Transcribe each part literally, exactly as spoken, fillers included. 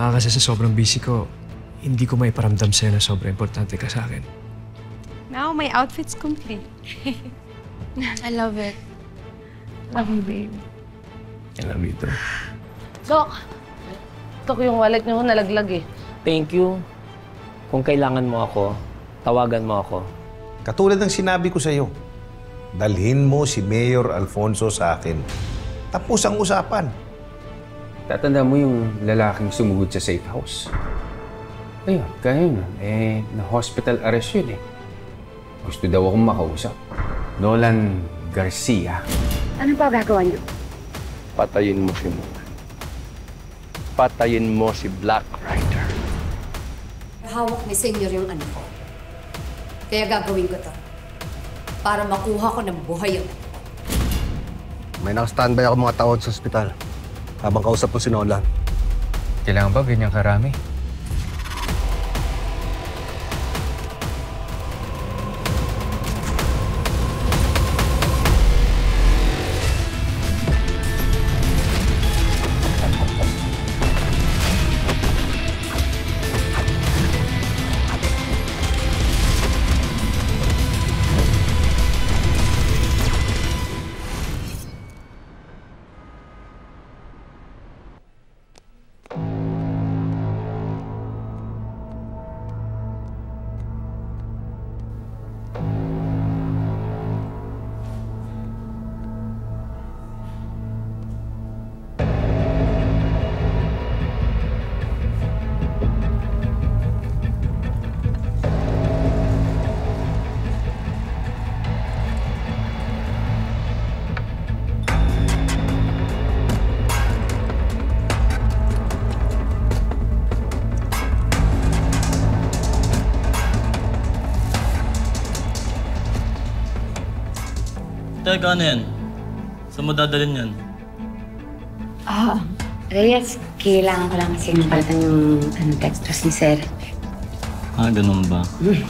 Baka kasi sa sobrang busy ko, hindi ko maiparamdam sa'yo na sobrang importante ka sa akin. Now, my outfit's complete. I love it. Love you, babe. I love you too. Doc! Doc, yung wallet niyo nalaglag eh. Thank you. Kung kailangan mo ako, tawagan mo ako. Katulad ng sinabi ko sa'yo, dalhin mo si Mayor Alfonso sa akin. Tapos ang usapan. Tatanda mo yung lalaking sumugod sa safe house. Ayun, kaya yun. Eh, na-hospital arrest yun eh. Gusto daw akong makausap. Nolan Garcia. Ano pa gagawa niyo? Patayin mo si Moon. Patayin mo si Black Rider. Hawak ni Senyor yung ano ko. Kaya gagawin ko to. Para makuha ko ng buhay yung ano ko. May naka-standby ako mga taon sa ospital. Habang kausap ko si Nolan. Kailangan ba ganyang karami? Teka, ano yan? Saan mo dadalhin yan? Oo. Oh, Reyes, kailangan ko lang kasi napalitan yung ano, textures ni Sir. Ah, ganun ba? Mm.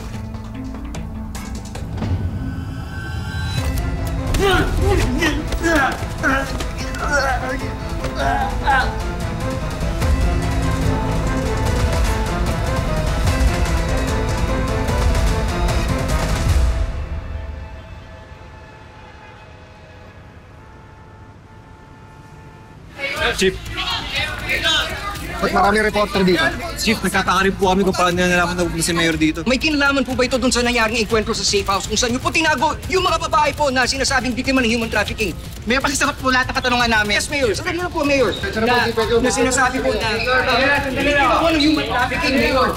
Chief, maraming reporter dito. Chief, nagkataka rin po kami kung paano nilalaman na pupunta si Mayor dito. May kinalaman po ba ito dun sa nangyaring ikwentro sa safe house kung saan niyo po tinago yung mga babae po na sinasabing biktima ng human trafficking? Mayor, pakisakot po lahat ang katanungan namin. Yes, Mayor. Sabihin na po, Mayor. Na, na sinasabi po na biktima po ng human trafficking, Mayor.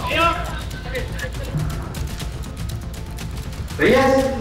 Reyes!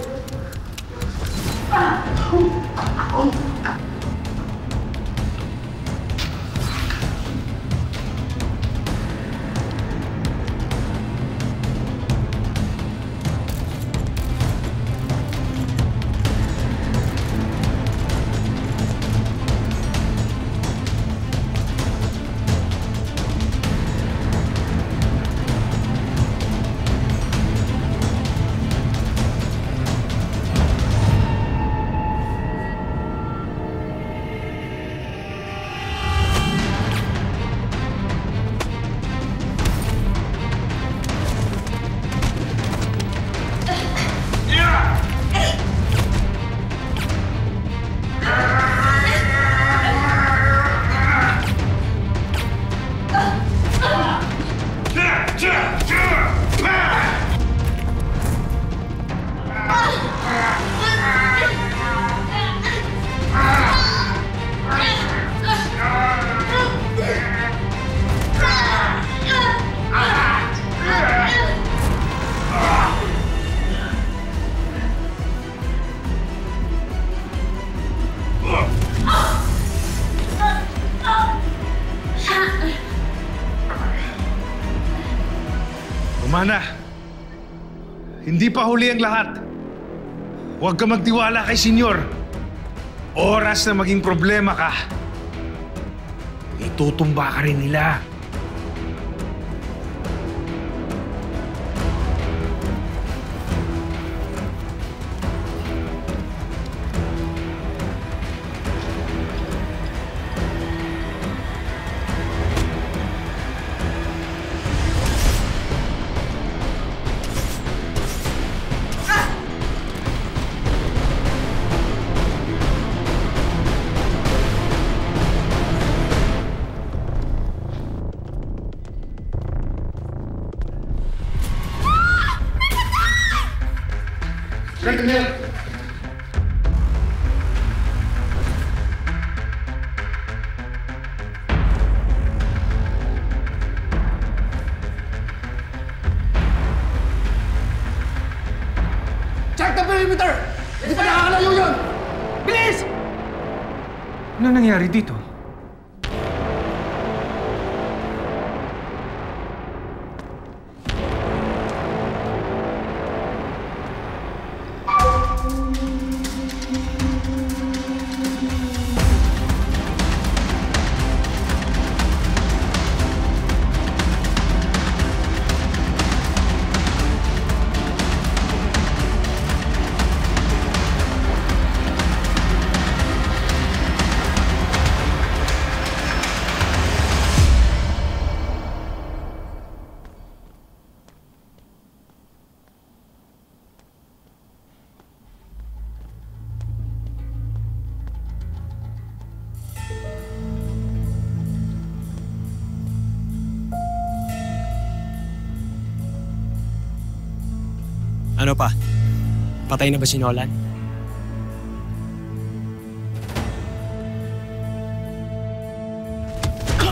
Romana, hindi pa huli ang lahat. Huwag ka magtiwala kay Senyor. Oras na maging problema ka, itutumba ka rin nila. perimeter! Hindi pa nakakalayo yun! Bilis! Ano nangyari dito? Ano pa? Patay na ba si Nolan? Ah!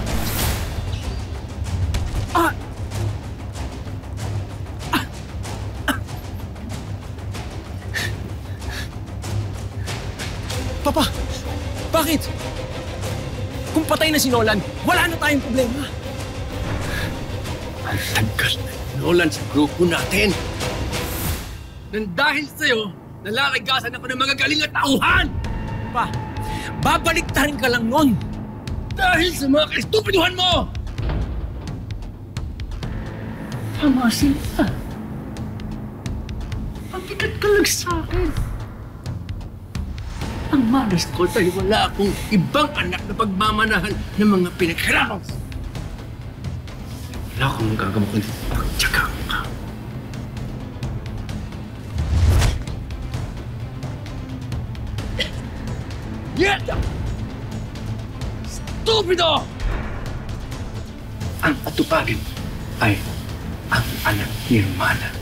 Ah! Ah! Ah! Papa, bakit? Kung patay na si Nolan, wala na tayong problema. Ang tagal na Nolan sa grupo natin. Nang dahil sa'yo, nalalagasan ako ng mga galing at tauhan! Pa, babaliktarin ka lang nun! Dahil sa mga kaistupiduhan mo! Tama sila. Pabigat ka lang sa'kin. Ang manas ko dahil wala akong ibang anak na pagmamanahan ng mga pinaghirapan. Wala akong magagawa kundi pagtyaga ka. Mierda! Stupido! Ang patupagin ay ang anak ni Romana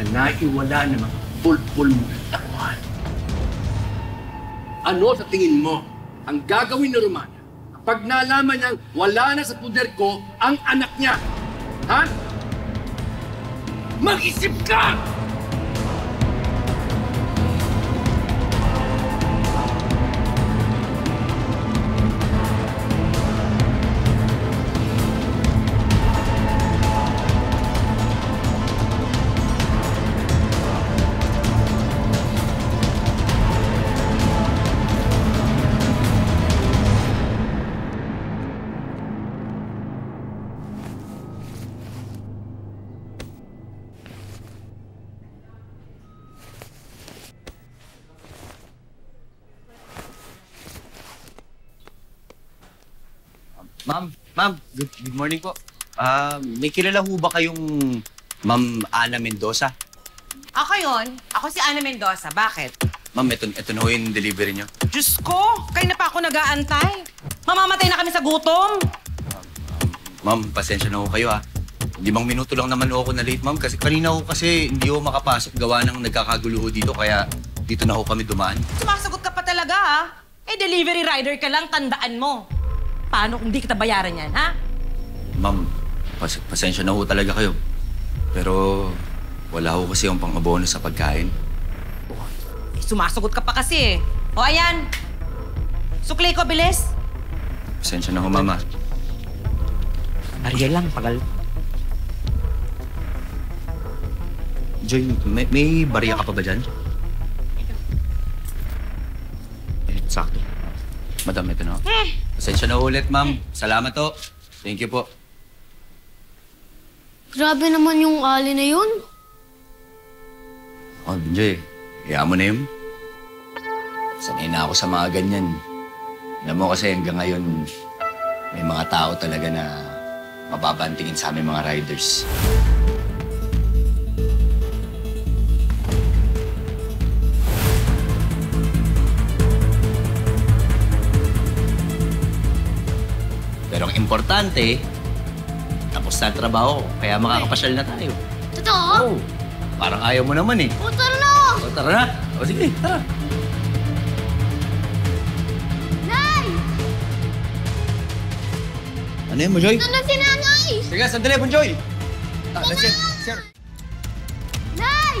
na naiwala ng mga pulpul mo ng takuhan. Ano sa tingin mo ang gagawin ni Romana kapag nalaman niyang wala na sa puder ko ang anak niya? Ha? Mag-isip ka! Ma'am, ma'am, good, good morning po. Uh, may kilala ho ba kayong Ma'am Ana Mendoza? Ako yun. Ako si Ana Mendoza. Bakit? Ma'am, ito, ito na ho yung delivery niyo. Diyos ko! Kayo na pa ako nag-aantay. Mamamatay na kami sa gutom. Um, um, ma'am, pasensya na ho kayo ha. Limang minuto lang naman ho ako na late, ma'am. Kasi kanina ho kasi hindi ho makapasok gawa ng nagkakagulo ho dito. Kaya dito na ho kami dumaan. Sumasagot ka pa talaga ha? Eh, delivery rider ka lang. Tandaan mo. Paano kung di kita bayaran yan, ha? Ma'am, pas pasensya na ho talaga kayo. Pero wala ho kasi yung pang-abono sa pagkain. Eh, sumasagot ka pa kasi eh. O, ayan. Sukli ko, bilis. Pasensya na ho, mama. Ariel lang, pagal. Joy, may, may bariya ka pa ba dyan? Eh, sakto. Madam, ito na ho. Eh. Pasensya na ulit, ma'am. Salamat to. Thank you po. Grabe naman yung ali na yun. Oh, Benjoy. Kaya mo na yun. Sanay na ako sa mga ganyan. Alam mo kasi hanggang ngayon, may mga tao talaga na mababantingin sa aming mga riders. Pero ang importante, tapos na trabaho, kaya makakapasyal na tayo. Totoo? Oh, parang ayaw mo naman eh. O, tara na! O, tara na! O, sige, tara! Nay! Ano yun, Bonjoy? Ito na si Nanay! Sige, sandali, Bonjoy! Ito na! Sir! Nay!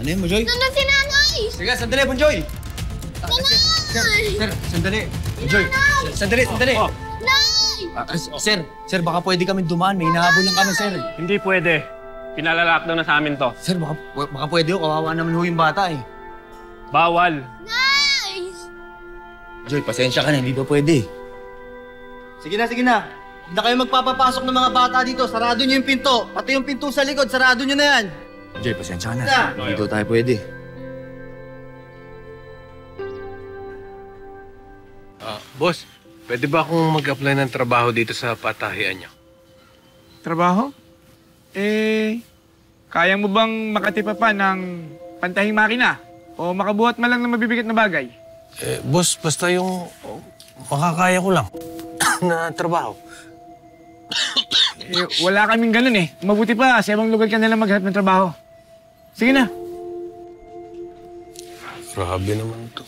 Ano yun, Monjoy? Nandun si Nanay! Sige, sandali, Monjoy! Nanay! Sir, sandali. Monjoy, sandali, sandali. Sir, sir, baka pwede kami dumaan. May hinahabol lang kami, sir. Hindi pwede. Pinalalock down na sa amin to. Sir, baka, baka pwede yun. Kawawa naman ho yung bata eh. Bawal. Nice! Joy, pasensya ka na. Hindi ba pwede? Sige na, sige na. Huwag na kayo magpapapasok ng mga bata dito. Sarado nyo yung pinto. Pati yung pinto sa likod, sarado nyo na yan. Joy, pasensya ka na. Hindi daw tayo pwede. Uh, boss, pwede ba akong mag-apply ng trabaho dito sa patahian nyo? Trabaho? Eh, kaya mo bang makatipa pa ng pantahing makina? O makabuhat man lang ng mabibigat na bagay? Eh, boss, basta yung oh, makakaya ko lang na trabaho. Eh, wala kaming ganun eh. Mabuti pa, sa ibang lugar ka nalang maghanap ng trabaho. Sige na. Grabe naman ito.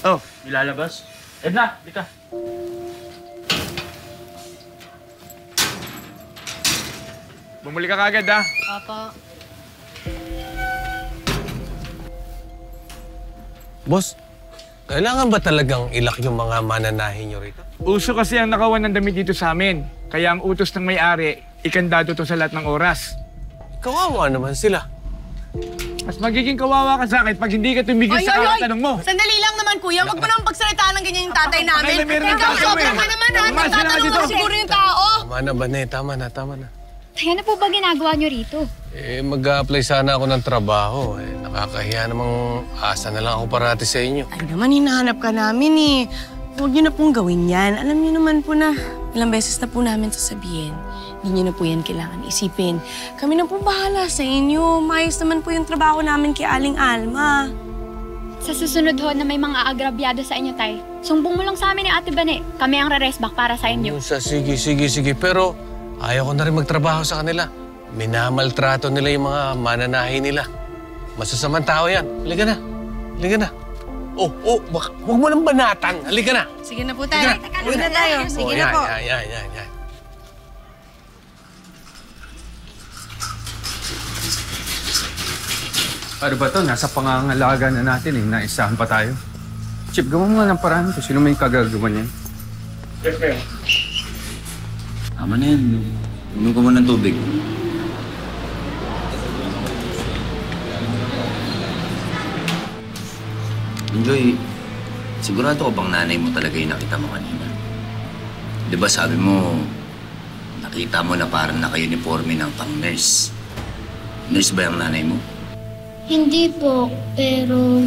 Oh, nilalabas. Edna, di ka. Bumuli ka kagad, ha? Papa. Boss, kailangan ba talagang ilak yung mga mananahin nyo rito? Uso kasi ang nakawan ng damit dito sa amin. Kaya ang utos ng may-ari, ikandado to sa lahat ng oras. Kawawa naman sila. Mas magiging kawawa ka sa akin pag hindi ka tumigil sa kakatanong mo. Sandali lang naman, kuya. Huwag mo naman pagsalitaan ng ganyan yung tatay namin. Ikaw, sobra ka naman, ha? Nagtatanong mo siguro yung tao. Tama na ba na eh? Tama na, tama na. Ano po ba ginagawa nyo rito? Eh, mag-a-apply sana ako ng trabaho. Eh, nakakahiya namang asa na lang ako parati sa inyo. Ay naman, hinahanap ka namin eh. Huwag nyo na pong gawin yan. Alam nyo naman po na ilang beses na po namin sasabihin. Hindi nyo na po yan kailangan isipin. Kami na po bahala sa inyo. Maayos naman po yung trabaho namin kay Aling Alma. Sa susunod ho na may mga agrabyado sa inyo, tay, sumbong mo lang sa amin ni Ate Bane. Kami ang re-resback para sa inyo. Musa, sige, sige, sige. Pero ayaw ko na rin magtrabaho sa kanila. Minamaltrato nila yung mga mananahi nila. Masasamang tao yan. Halika na. Halika na. Oh, oh, bak huwag mo nang banatan. Halika na. Sige na po tayo. Halika na tayo. Sige na po. Yan, yan, yan, yan. Ano ba ito? Nasa pangangalaga na natin eh. Naisahan pa tayo. Chip, gawin mo nga ng paraan kung sino may kagagawa niyan. Yes, ma'am. Tama na yan. Inom ka muna ng tubig. Enjoy, sigurado ko bang nanay mo talaga yung nakita mo kanina? Di ba sabi mo, nakita mo na parang naka-uniforme ng pang-nurse. Nurse ba yung nanay mo? Hindi po, pero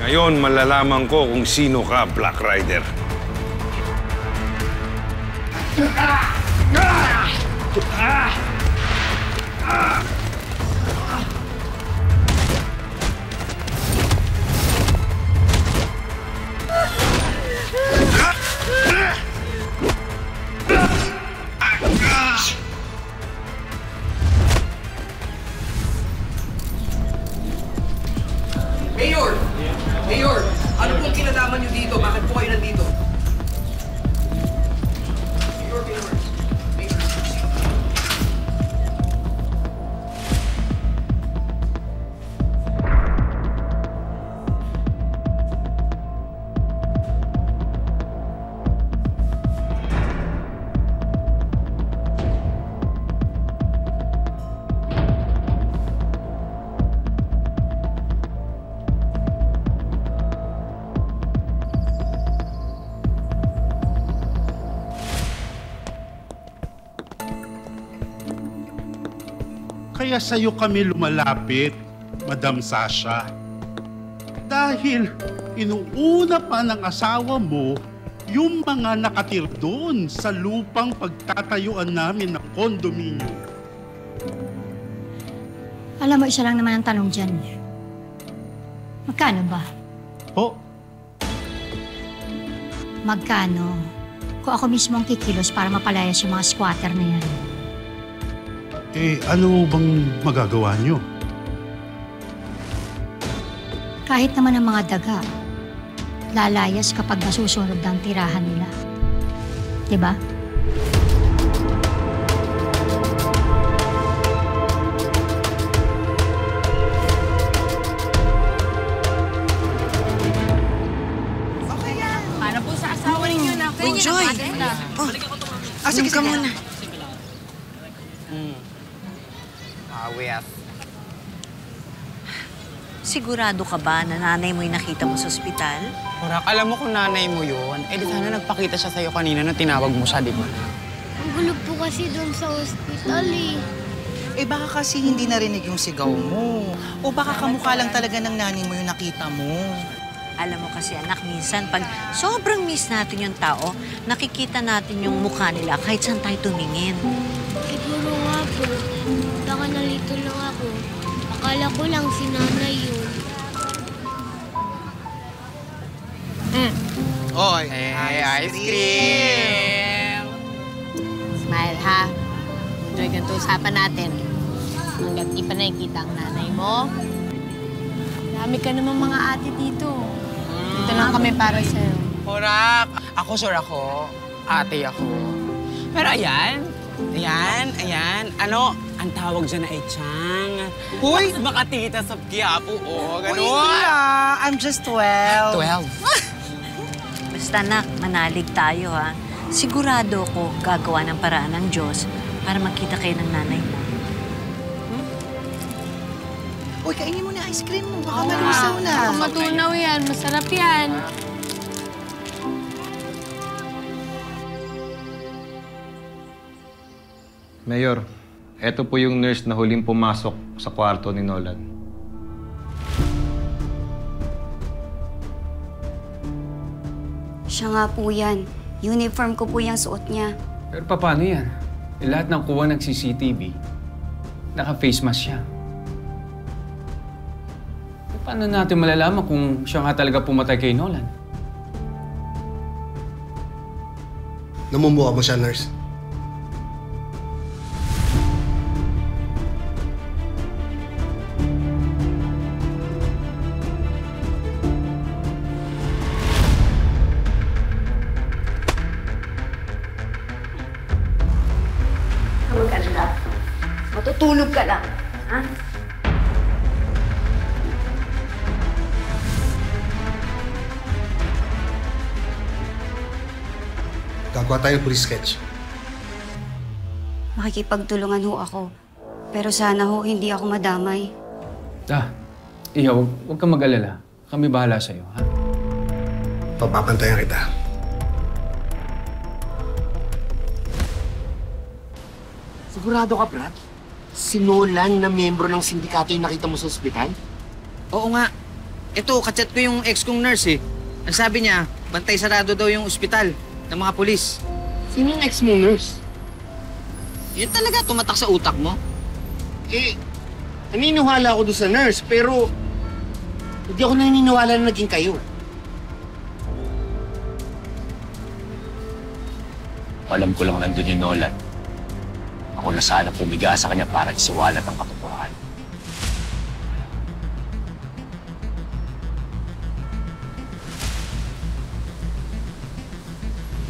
ngayon, malalaman ko kung sino ka, Black Rider. Kaya sa'yo kami lumalapit, Madam Sasha. Dahil inuuna pa ng asawa mo yung mga nakatir doon sa lupang pagtatayuan namin ng kondominyo. Alam mo, isa lang naman ang tanong dyan. Magkano ba? Po? Magkano? ko ako mismo ang kikilos para mapalayas yung mga squatter na yan. Eh, ano bang magagawa niyo? Kahit naman ang mga daga, lalayas kapag nasusunod ang tirahan nila. Diba? Okay yan. Para po sa asawa ninyo na. Enjoy! Asin ka muna. Awiyas. Sigurado ka ba na nanay mo yung nakita mo sa ospital? Burak, alam mo kung nanay mo yun. Eh, di sana nagpakita siya sa'yo kanina na tinawag mo siya, di ba? Ang gulo po kasi doon sa ospital, eh. Eh, baka kasi hindi narinig yung sigaw mo. O baka kamukha lang talaga ng nanay mo yung nakita mo. Alam mo kasi, anak, minsan pag sobrang miss natin yung tao, nakikita natin yung mukha nila kahit saan tayo tumingin. Siguro nga po. Baka nalito lang ako. Akala ko lang si nanay yun. Mm. Oy, ay, ay, ice cream! Smile, ha? Enjoy ka ito. Usapan natin. Hanggat di pa nakikita ang nanay mo. Dami ka naman mga ate dito. Mm. Ito lang kami para sa'yo. Orak! Ako, sure ako. Ate ako. Pero ayan, ayan, ayan. Ano? Ang tawag dyan ay Chang. Uy! Makatita sa Quiapo, o. Ganun. Uy, yeah. I'm just twelve. twelve? Basta, nak, manalig tayo, ha. Sigurado ko gagawa ng paraan ng Diyos para makita kayo ng nanay mo. Hmm? Uy, kainin mo na ice cream mo. Baka oh, malusaw na. Baka matunaw yan. Masarap yan. Mayor, eto po yung nurse na huling pumasok sa kwarto ni Nolan. Siya nga po yan. Uniform ko po yung suot niya. Pero paano yan? Eh, lahat ng kuha ng C C T V, naka-face mask siya. Eh, paano natin malalaman kung siya nga talaga pumatay kay Nolan? Namumuha mo siya, nurse? Tulog ka lang, ha? Gagawa tayo ng police sketch. Makikipagtulungan ho ako. Pero sana ho, hindi ako madamay. Ah, iyaw, huwag, huwag kang mag-alala. Kami bahala sa'yo, ha? Papapantayan kita. Sigurado ka, Brad? Si Nolan na miyembro ng sindikato yung nakita mo sa ospital? Oo nga. Ito, kachat ko yung ex kong nurse eh. Ang sabi niya, bantay sarado daw yung ospital ng mga polis. Sino yung ex mong nurse? Yun talaga, tumatak sa utak mo. Eh, naniniwala ako doon sa nurse, pero hindi ako naniniwala na naging kayo. Alam ko lang nandun yung Nolan. Ako na sana pumiga sa kanya para isiwalat ang katotohanan.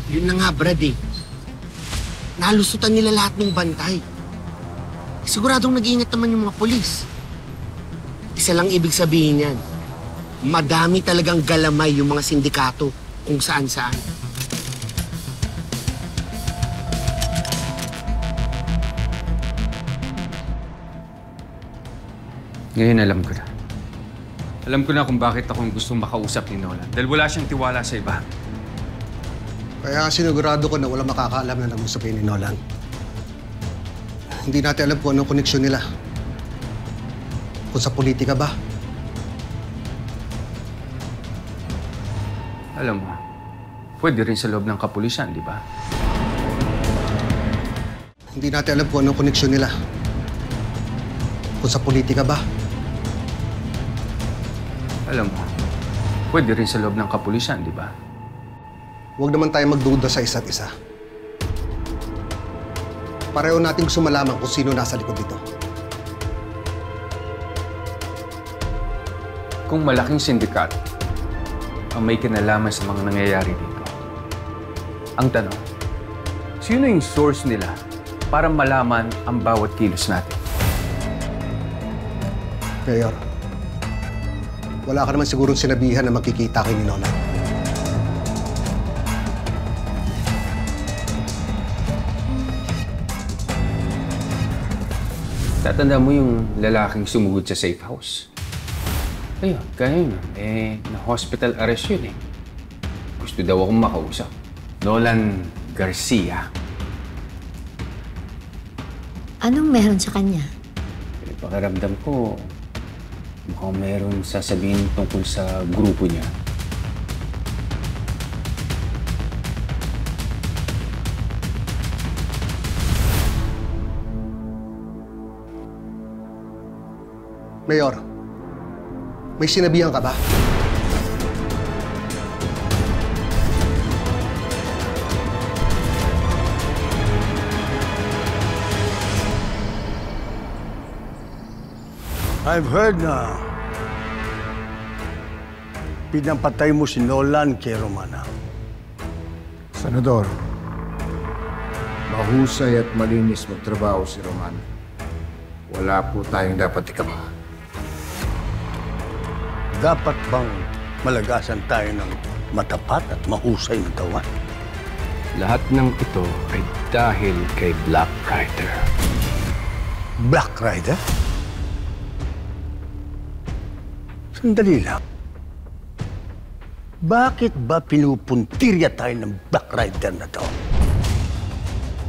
Yun na nga, Brady. Nalusutan nila lahat ng bantay. Siguradong nag-iingat naman yung mga polis. Isa lang ibig sabihin yan. Madami talagang galamay yung mga sindikato kung saan-saan. Ngayon alam ko na. Alam ko na kung bakit akong gustong makausap ni Nolan. Dahil wala siyang tiwala sa iba. Kaya sinigurado ko na walang makakaalam na nag-usap ni Nolan. Hindi natin alam kung anong koneksyon nila. Kung sa politika ba? Alam mo, pwede rin sa loob ng kapulisan, di ba? Hindi natin alam kung anong koneksyon nila. Kung sa politika ba? Alam mo, pwede rin sa loob ng kapulisan, di ba? huwag naman tayo magduda sa isa't isa. Pareho nating gusto malaman kung sino nasa likod dito. Kung malaking sindikat ang may kinalaman sa mga nangyayari dito, ang tanong, sino yung source nila para malaman ang bawat kilos natin? Mayor, wala ka naman sigurong sinabihan na makikita kayo ni Nolan. Tatanda mo yung lalaking sumugod sa safe house? Ayun, kaya yun. Eh, na-hospital arrest yun eh. Gusto daw akong makausap. Nolan Garcia. Anong meron sa kanya? Eh, pakiramdam ko, mukhang meron sasabihin tungkol sa grupo niya. Mayor, may sinabihan ka ba? I've heard na pinapatay mo si Nolan kay Romana. Senador, mahusay at malinis magtrabaho si Romana. Wala po tayong dapat ikabahan. Dapat bang malagasan tayo ng matapat at mahusay na tawan? Lahat ng ito ay dahil kay Black Rider. Black Rider? Sandali lang. Bakit ba pinupuntirya tayo ng Black Rider na to?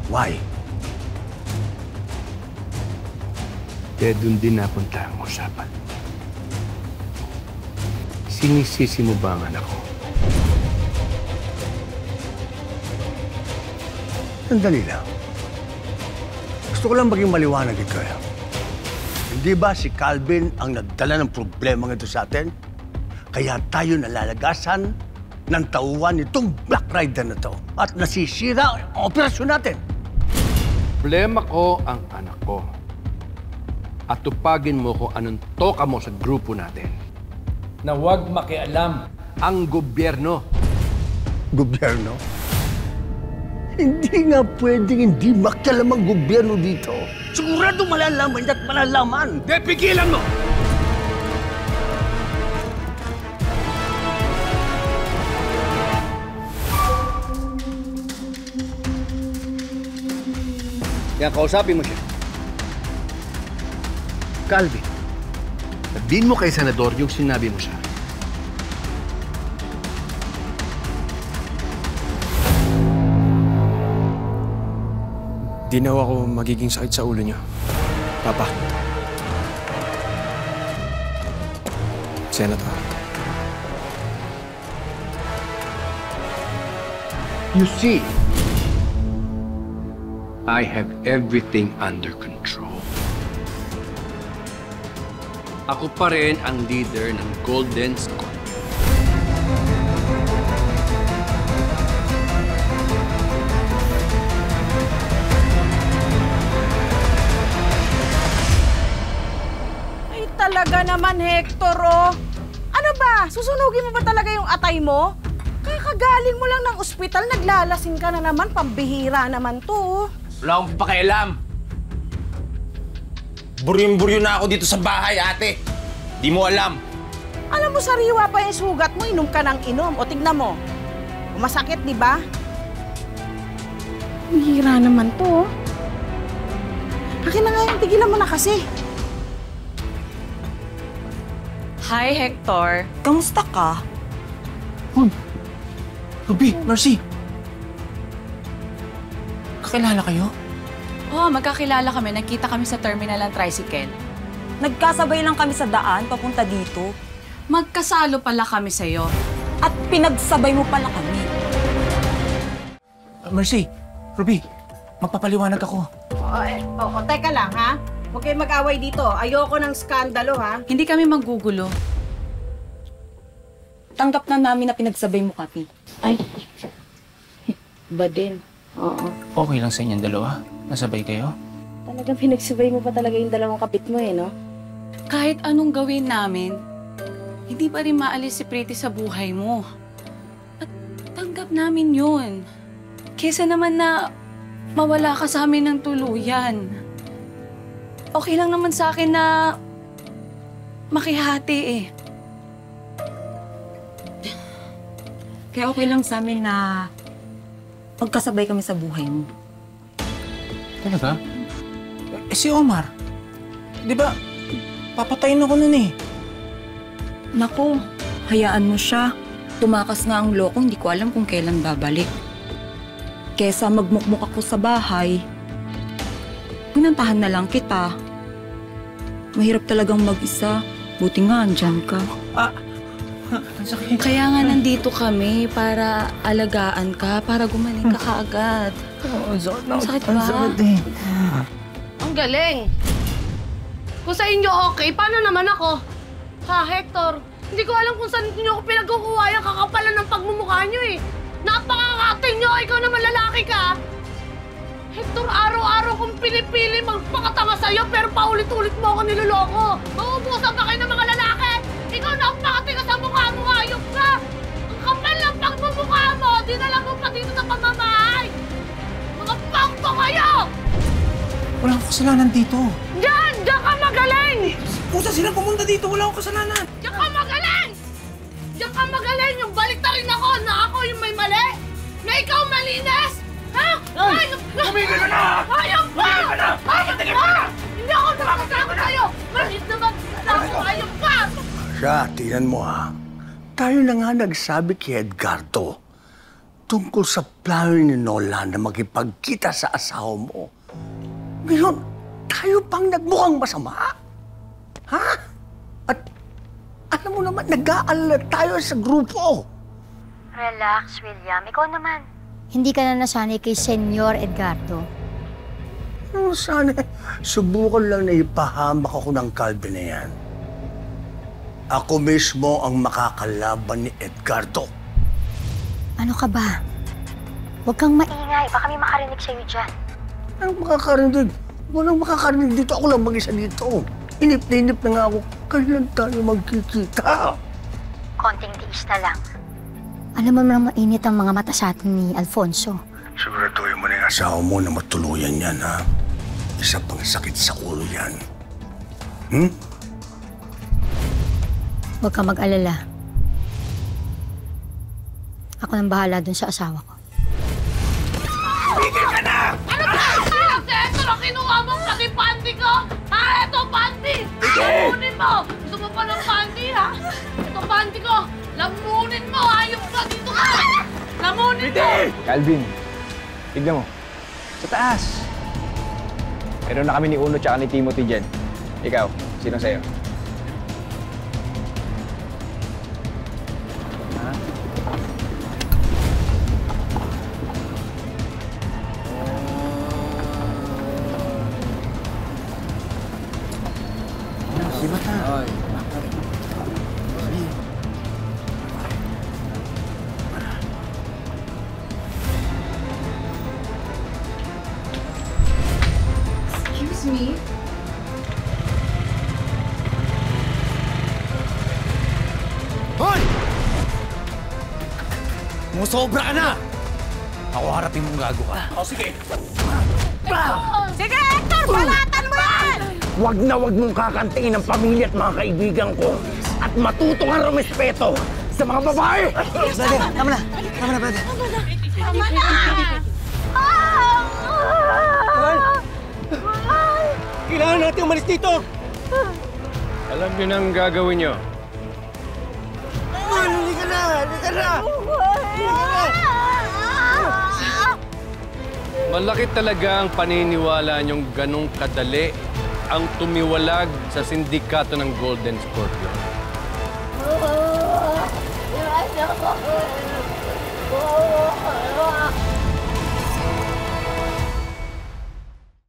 Why? Kaya doon din napunta ang usapan. Sinisisi mo ba ang anak ko? Sandali lang. Gusto ko lang maging maliwanag ito. Hindi ba si Calvin ang nagdala ng problema ng ito sa atin? Kaya tayo nalalagasan ng tauhan nitong Black Rider na ito at nasisira ang operasyon natin. Problema ko ang anak ko. At tupagin mo kung anong toka mo sa grupo natin. Na huwag makialam ang gobyerno. Gobyerno? Hindi nga pwedeng hindi makialam ang gobyerno dito. Sigurado malalaman at malalaman. De, pigilan mo! Yan, kausapin mo siya. Calvin. Sabihin mo kay Senador yung sinabi mo siya. Di na ako magiging sakit sa ulo niyo, Papa. Senator. You see, I have everything under control. Ako pa rin ang leader ng Golden School. Ay, talaga naman, Hector, oh. Ano ba? Susunugin mo ba talaga yung atay mo? Kakagaling mo lang ng ospital, naglalasing ka na naman. Pambihira naman to. Wala akong pakialam. Buryong-buryo na ako dito sa bahay, ate. Di mo alam. Alam mo, sariwa pa yung sugat mo. Inom ka ng inom. O, tignan mo. Masakit, di ba? Mahira naman to. Akin na nga yung tigilan mo na kasi. Hi, Hector. Kamusta ka? Moon. Ruby, Marcy. Kakilala kayo? Oo, oh, magkakilala kami. Nagkita kami sa terminal ng tricycle. Nagkasabay lang kami sa daan papunta dito. Magkasalo pala kami sa'yo. At pinagsabay mo pala kami. Uh, Mercy, Ruby, magpapaliwanag ako. Oo, eh, oo, teka lang ha. Huwag kayong mag-away dito. Ayoko ng skandalo ha. Hindi kami magugulo. Tanggap na namin na pinagsabay mo kami. Ay, Ba din? Oo. Okay lang sa inyong dalawa? Nasabay kayo? Talagang pinagsabay mo pa talaga yung dalawang kapit mo eh, no? Kahit anong gawin namin, hindi pa rin maalis si Pretty sa buhay mo. At tanggap namin yun. Kesa naman na mawala ka sa amin ng tuluyan. Okay lang naman sa akin na makihati eh. Kaya okay lang sa amin na magkasabay kami sa buhay mo. Talaga? Eh, si Omar. Di ba, papatayin ako nun eh. Naku, hayaan mo siya. Tumakas nga ang loko, hindi ko alam kung kailan babalik. Kesa magmukmuk ako sa bahay, pinantahan na lang kita. Mahirap talagang mag-isa. Buti nga, andyan ka. Ah! Kaya nga nandito kami para alagaan ka, para gumaling ka kaagad. Oh, ang sakit na. Ang sakit ba? Eh. Ang galing! Kung sa inyo okay, paano naman ako? Ha, Hector? Hindi ko alam kung saan niyo ako pinagkukuha yung kakapalan ng pagmumukha niyo eh. Napakakating niyo! Ikaw naman lalaki ka! Hector, araw-araw kong pinipili magpakatanga sa'yo pero paulit-ulit mo ako niloloko. Mauubusan pa kayo ng mga lalaki! Ikaw napakatigas sa mukha mo, ayok ka! Ang kapal ng pagmumukha mo, dinala mo pa dito sa pamamahay! Mga pangko kayo! Wala akong kasalanan dito. Diyan! Diyan ka magaling! Kusa sila pumunta dito, wala akong kasalanan! Diyan ka magaling! Diyan ka magaling! Yung balik na rin ako na ako yung may mali! Na ikaw malinis! Ha? Ayok ka! Tumigil ka na! Ayok ka! Tumigil ka na! Ayok ka! Hindi ako nakakasama sa'yo! Malit na magkasama! Ayok ka! Siya, tingnan mo ha. Tayo na nga nagsabi kay Edgardo tungkol sa plano ni Nolan na magipagkita sa asawa mo. Ngayon, tayo pang nagmukhang masama. Ha? At alam mo naman, nag-aalala tayo sa grupo. Relax, William. Ikaw naman. Hindi ka na nasanay kay Senyor Edgardo. Ano sana? Subukan lang na ipahamak ako ng Calvin na yan. Ako mismo ang makakalaban ni Edgardo. Ano ka ba? Huwag kang maingay. Baka may makarinig sa'yo dyan. Anong makakarinig? Walang makakarinig dito. Ako lang mag-isa dito. Inip na inip na nga ako. Kailan tayo magkikita? Konting tiis na lang. Alam mo naman mainit ang mga mata sa atin ni Alfonso. Siguraduhin mo na yung asawa mo na matuluyan yan, ha? Isa pang sakit sa ulo yan. Hmm? Huwag ka mag-alala. Ako nang bahala dun sa asawa ko. Bigil ka na! Ano ba? Alam si Hector ang kinuha mong pati panty ko? Ha? Ito, panty! Lamunin mo! Gusto mo pa ng panty, ha? Ito, panty ko! Lamunin mo! Ayok ka dito ka! Lamunin mo! Calvin, tignan mo. Sa taas! Meron na kami ni Uno tsaka ni Timothy dyan. Ikaw, sino sa'yo? Sobra ka na! Ako harapin mong gago ka. O, sige! Sige, Hector! Balatan mo yan! Huwag na huwag mong kakantingin ang pamilya at mga kaibigan ko at matuto ka ng respeto sa mga babae! Brady, tama na! Tama na, Brady! Tama na! Kailangan natin umalis dito! Alam niyo na ang gagawin niyo. Hindi ka na! Hindi ka na! Malaki talaga ang paniniwala niyong ganong kadali ang tumiwalag sa sindikato ng Golden Scorpion.